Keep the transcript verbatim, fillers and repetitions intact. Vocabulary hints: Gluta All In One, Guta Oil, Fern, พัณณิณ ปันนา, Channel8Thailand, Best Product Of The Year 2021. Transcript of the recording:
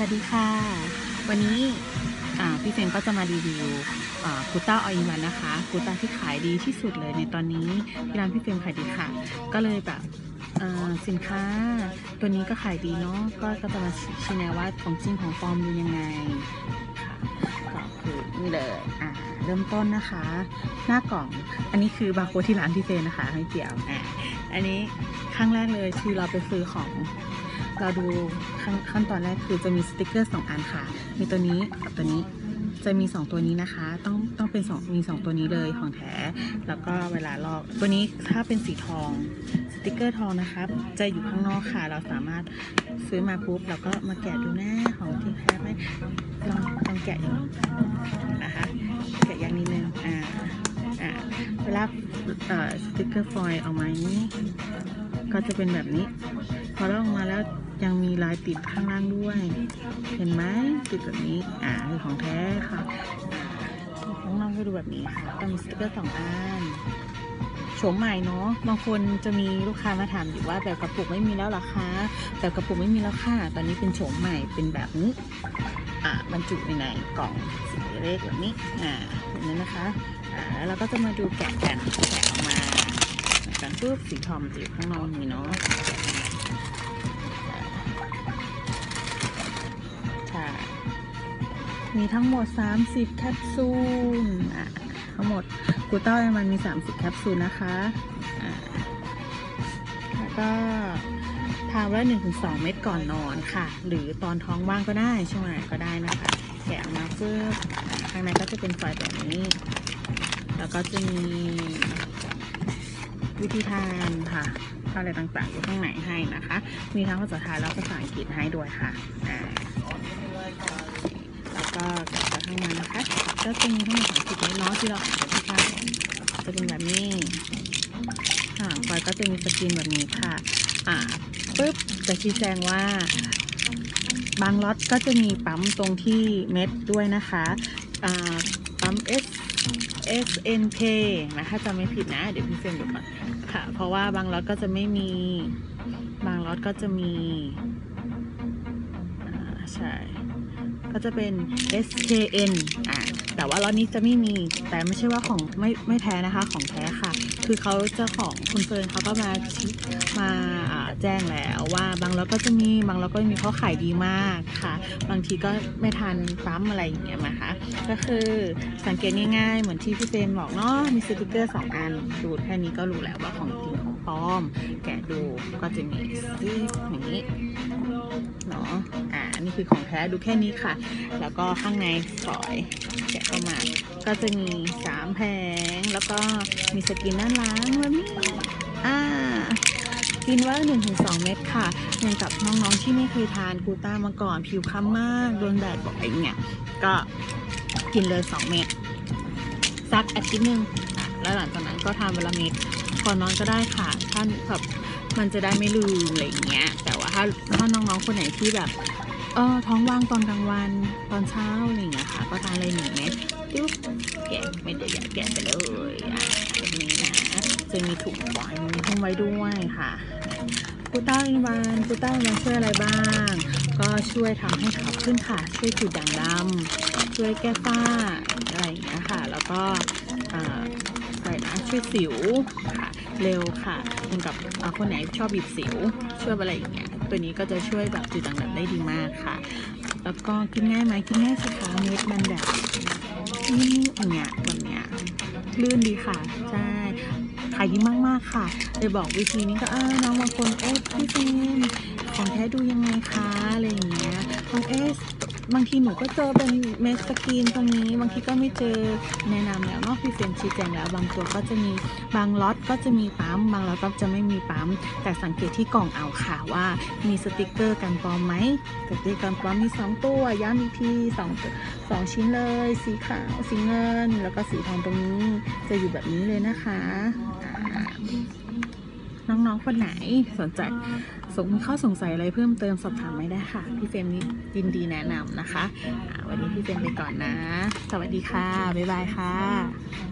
สวัสดีค่ะวันนี้พี่เฟรมก็จะมารีวิวกูต้าออยมันนะคะกูต้าที่ขายดีที่สุดเลยในตอนนี้ที่ร้านพี่เฟรมขายดีค่ะก็เลยแบบสินค้าตัวนี้ก็ขายดีเนาะก็ก็จะมาชี้แนะว่าของจริงของปลอมเป็นยังไงค่ะก็คือนี่เลยอ่ะเริ่มต้นนะคะหน้ากล่องอันนี้คือบาร์โค้ดที่ร้านพี่เฟรมนะคะไม่เกี่ยวอ่ะอันนี้ครั้งแรกเลยคือเราไปซื้อของเราดูขั้นตอนแรกคือจะมีสติกเกอร์สองอันค่ะมีตัวนี้กับตัวนี้จะมีสองตัวนี้นะคะต้องต้องเป็นสองมีสองตัวนี้เลยของแท้แล้วก็เวลาลอกตัวนี้ถ้าเป็นสีทองสติกเกอร์ทองนะคะจะอยู่ข้างนอกค่ะเราสามารถซื้อมาปุ๊บแล้วก็มาแกะดูหน้าของที่แท้ไหมลองลองแกะอย่างนี้นะคะแกะอย่างนี้นึงอ่าอ่าเวลาสติกเกอร์ฟอยล์ออกมานี้ก็จะเป็นแบบนี้พอลอกออกมาแล้วยังมีลายติดข้างล่างด้วยเห็นไหมติดแบบนี้อ่าคือของแท้ค่ะน้องน้องก็ดูแบบนี้ค่ะต้องมีสติกเกอร์สองอันโฉมใหม่เนาะบางคนจะมีลูกค้ามาถามอยู่ว่าแบบกระปุกไม่มีแล้วหรอคะแบบกระปุกไม่มีแล้วค่ะตอนนี้เป็นโฉมใหม่เป็นแบบนี้อ่าบรรจุในกล่องสีเล็กแบบนี้อ่าแบบนี้นะคะอ่าแล้วเราก็จะมาดูแกะกันแกะออกมากันปุ๊บสีทองอยู่ข้างนอกนี่เนาะมีทั้งหมดสามสิบแคปซูลทั้งหมดกูต้าออยมันมีสามสิบแคปซูลนะคะแล้วก็ทานละ หนึ่งถึงสอง เม็ดก่อนนอนค่ะหรือตอนท้องว่างก็ได้ช่วงไหนก็ได้นะคะแกะมาเพื่อข้างในก็จะเป็นฝอยแบบนี้แล้วก็จะมีวิธีทานค่ะอะไรต่างๆอยู่ข้างในให้นะคะมีทั้งภาษาไทยและภาษาอังกฤษให้ด้วยค่ะก็กลับมาข้างในนะคะก็จะมีทั้งหมดสามสิบเม็ดเนาะที่เราขายที่ร้านจะเป็นแบบนี้ค่ะปอยก็จะมีสกรีนแบบนี้ค่ะอ่าปึ๊บจะชี้แจงว่าบางล็อตก็จะมีปั๊มตรงที่เม็ดด้วยนะคะอ่าปั๊ม S S N K นะคะจะไม่ผิดนะเดี๋ยวพี่เฟรมดูก่อนค่ะเพราะว่าบางล็อตก็จะไม่มีบางล็อตก็จะมีอ่าใช่ก็จะเป็น เอส เค เอ็น อ่ะแต่ว่าล็อตนี้จะไม่มีแต่ไม่ใช่ว่าของไม่ไม่แท้นะคะของแท้ค่ะคือเขาเจ้าของคุณเฟิร์นเขาก็มามาแจ้งแล้วว่าบางล็อตก็จะมีบางล็อตก็มีเขาขายดีมากค่ะบางทีก็ไม่ทันปั๊มอะไรอย่างเงี้ยนะคะก็คือสังเกตง่ายๆเหมือนที่พี่เฟรมบอกเนาะมีสติกเกอร์สองอันดูแค่นี้ก็รู้แล้วว่าของจริงของปลอมแกะดูก็จะมีสีอย่างนี้เนาะอ่านี่คือของแท้ดูแค่นี้ค่ะแล้วก็ข้างในฝอยแกะเข้ามาก็จะมีสามแผงแล้วก็มีสกินด้านล่างแบบนี้อ่ากินว่า หนึ่งถึงสอง เม็ดค่ะเหมือนกับน้องๆที่ไม่เคยทานกูต้ามาก่อนผิวคล้ำมากโดนแดดบ่อยเนี่ยก็กินเลยสองเม็ดซักอาทิตย์นึงแล้วหลังจากนั้นก็ทานวันละเม็ดก่อนนอนก็ได้ค่ะท่านแบบมันจะได้ไม่ลืมอะไรเงี้ยแต่ว่าถ้าถ้าน้องๆคนไหนที่แบบเออท้องว่างตอนกลางวันตอนเช้าอะไรเงี้ยค่ะก็ทานเลยหนึ่งเม็ดจุ๊บแกะไม่ได้แกะไปเลยอ่ะแบบนี้นะจะมีถุงปล่อยมีถุงไว้ด้วยค่ะกูต้าอินวันกูต้าอินวันช่วยอะไรบ้างก็ช่วยทำให้ขาวขึ้นค่ะช่วยจุดด่างดำช่วยแก้ฝ้าอะไรอย่างเงี้ยค่ะแล้วก็อะไรนะช่วยสิวค่ะเร็วค่ะเหมือนกับคนไหนชอบบีบสิวช่วยอะไรอย่างเงี้ยตัวนี้ก็จะช่วยแบบจุดด่างดำได้ดีมากค่ะแล้วก็กินง่ายไหมกินง่ายสิคะเม็ดมันแบบนี่อย่างเงี้ยแบบเนี้ยลื่นดีค่ะใช่ขายดีมากๆค่ะเลยบอกวิธีนี้ก็เออน้องบางคนเอ๊ะพี่เฟรมของแท้ดูยังไงคะอะไรอย่างเงี้ยบางเอ๊ะบางทีหนูก็เจอเป็นเมสสกินตรงนี้บางทีก็ไม่เจอแนะนำแล้วนอกพี่เฟรมชี้แจงแล้วบางตัวก็จะมีบางล็อตก็จะมีปั๊มบางล็อตก็จะไม่มีปั๊มแต่สังเกตที่กล่องเอาค่ะว่ามีสติกเกอร์กันปลอมไหมสติกเกอร์ปลอมมีสองตัวย้ำอีกทีสองสองชิ้นเลยสีขาวสีเงินแล้วก็สีทองตรงนี้จะอยู่แบบนี้เลยนะคะน้องๆคนไหนสนใจสงมีข้อสงสัยอะไรเพิ่มเติมสอบถามไม่ได้ค่ะพี่เฟรมนี้ยินดีแนะนำนะคะวันนี้พี่เฟรมไปก่อนนะสวัสดีค่ะบ๊ายบายค่ะ